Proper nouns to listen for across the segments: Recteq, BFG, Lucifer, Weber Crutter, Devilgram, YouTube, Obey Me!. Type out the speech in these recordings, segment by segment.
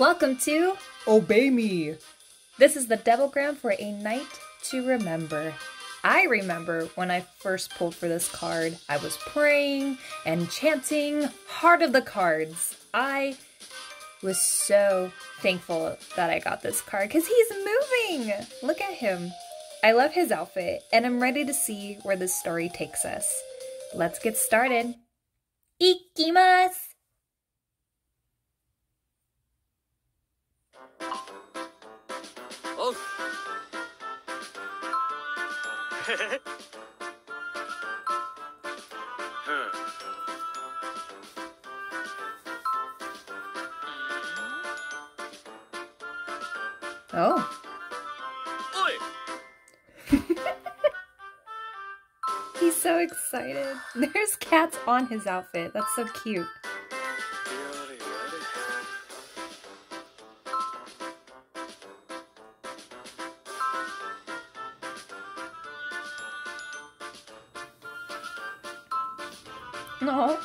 Welcome to Obey Me! This is the Devilgram for a night to remember. I remember when I first pulled for this card, I was praying and chanting Heart of the Cards. I was so thankful that I got this card because he's moving! Look at him. I love his outfit and I'm ready to see where this story takes us. Let's get started. Ikimasu! Oh. He's so excited. There's cats on his outfit. That's so cute. No.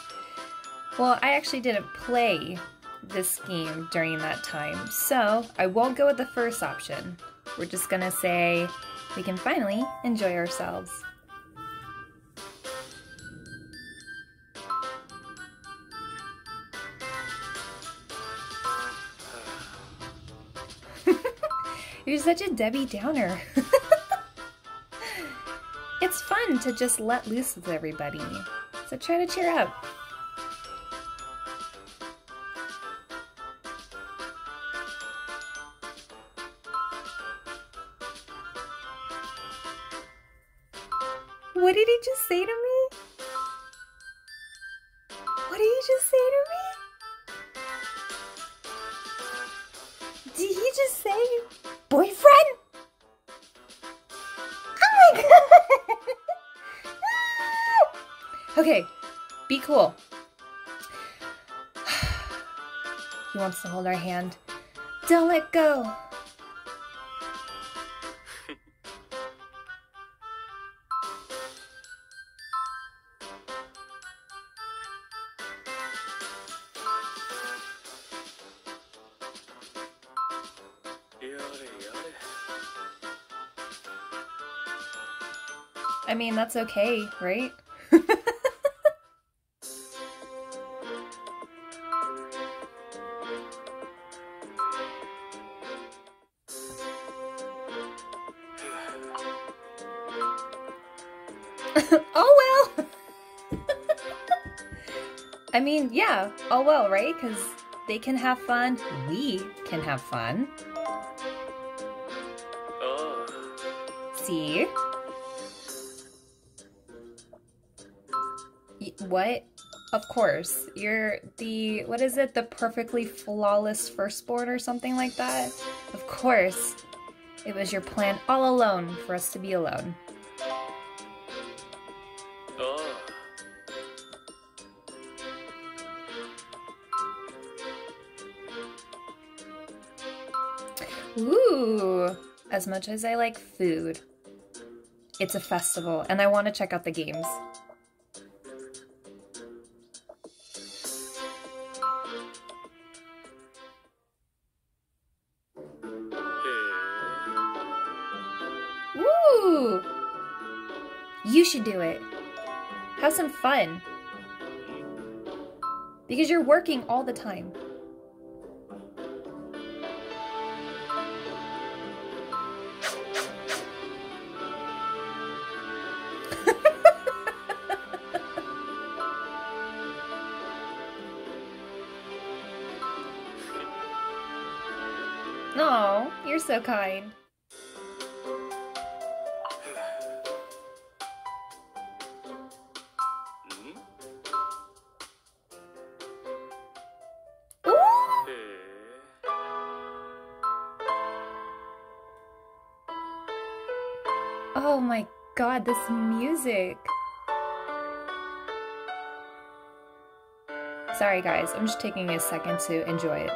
Well, I actually didn't play this game during that time, so I won't go with the first option. We're just gonna say we can finally enjoy ourselves. You're such a Debbie Downer. It's fun to just let loose with everybody. So try to cheer up. What did he just say to me? What did he just say to me? Did he just say, boyfriend? Oh my god! Okay, be cool. He wants to hold our hand. Don't let go. I mean, that's okay, right? Oh well! I mean, yeah, oh well, right? Because they can have fun, we can have fun. See? What? Of course. You're the, what is it? The perfectly flawless firstborn or something like that? Of course. It was your plan all alone for us to be alone. Ooh, as much as I like food, it's a festival and I want to check out the games. Ooh, you should do it. Have some fun because you're working all the time. No, you're so kind. Oh my god, this music. Sorry guys, I'm just taking a second to enjoy it.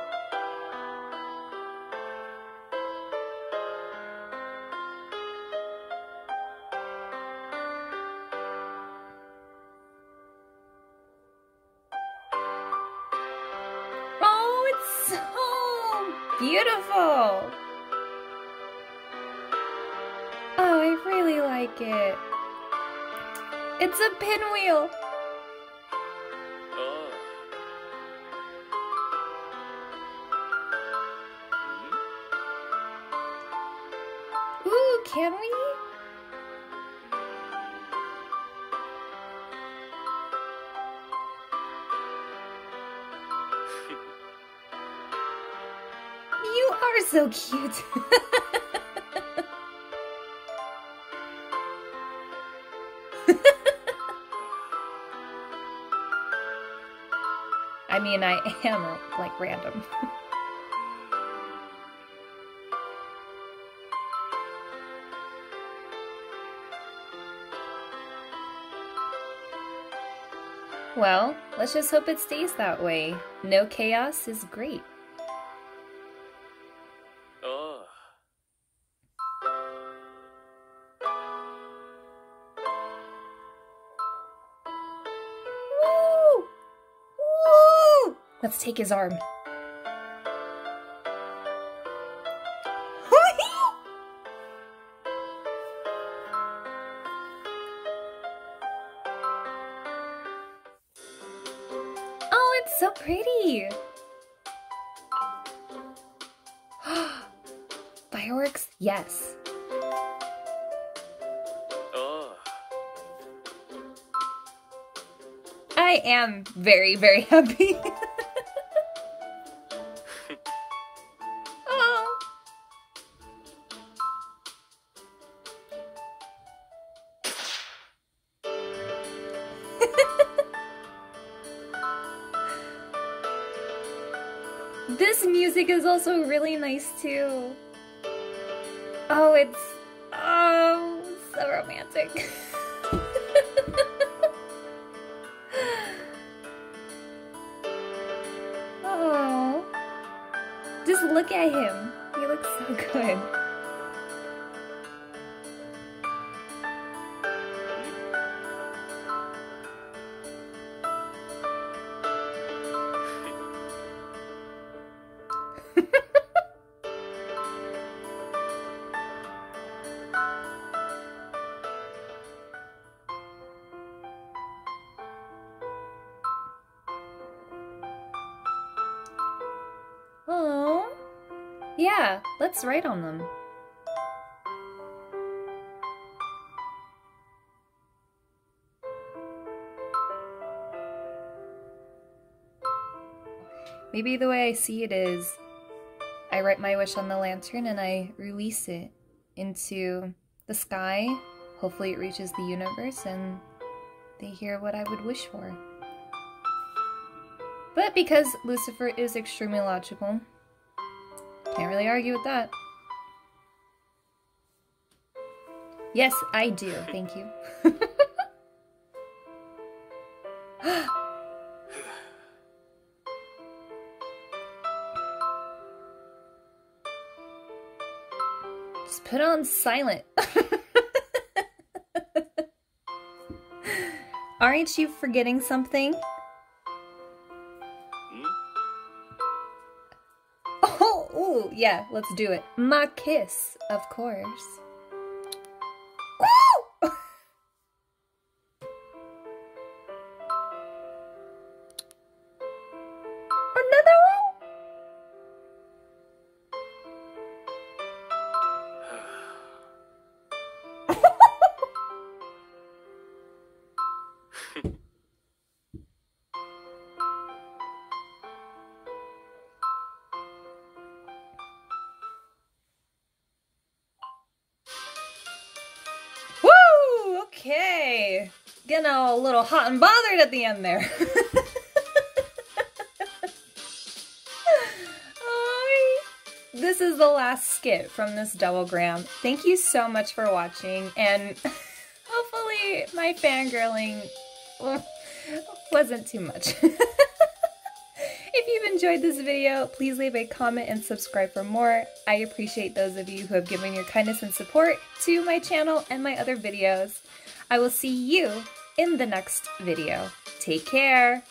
Oh, it's so beautiful. Oh, I really like it. It's a pinwheel. Ooh, can we? You are so cute. I mean, I am like random. Well, let's just hope it stays that way. No chaos is great. Let's take his arm. Oh, it's so pretty. Fireworks, yes. I am very, very happy. This music is also really nice too. Oh, it's so romantic. Oh, just look at him. He looks so good. Yeah, let's write on them. Maybe the way I see it is, I write my wish on the lantern and I release it into the sky. Hopefully it reaches the universe and they hear what I would wish for. But because Lucifer is extremely logical, can't really argue with that. Yes, I do. Thank you. Just put on silent. Aren't you forgetting something? Ooh, yeah, let's do it. My kiss, of course. Woo! Another one? Okay, getting a little hot and bothered at the end there. This is the last skit from this Devilgram. Thank you so much for watching, and hopefully my fangirling wasn't too much. If you've enjoyed this video, please leave a comment and subscribe for more. I appreciate those of you who have given your kindness and support to my channel and my other videos. I will see you in the next video. Take care!